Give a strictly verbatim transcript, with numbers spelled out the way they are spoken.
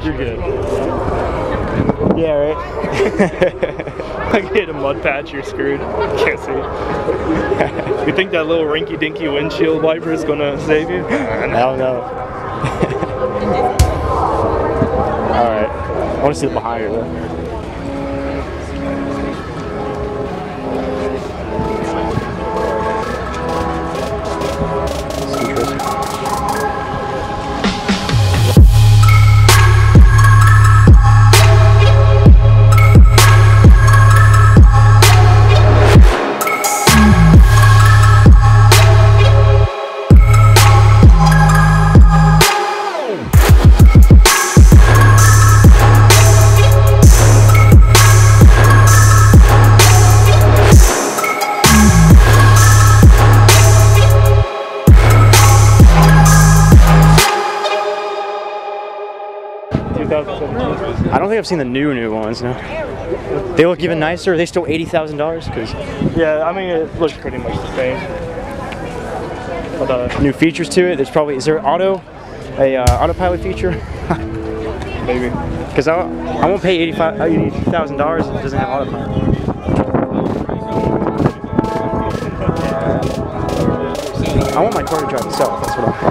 much. You're good. Yeah, right? I hit a mud patch, you're screwed. Can't see. You think that little rinky-dinky windshield wiper is gonna save you? I don't know. Alright. I wanna sit behind her though. I don't think I've seen the new new ones. No, they look even nicer. Are they still eighty thousand dollars? Cause yeah, I mean it looks pretty much the same. But uh, new features to it. There's probably is there auto, a uh, autopilot feature? Maybe. Cause I I won't pay eighty five eighty thousand dollars if it doesn't have autopilot. I want my car to drive itself. That's what I'm.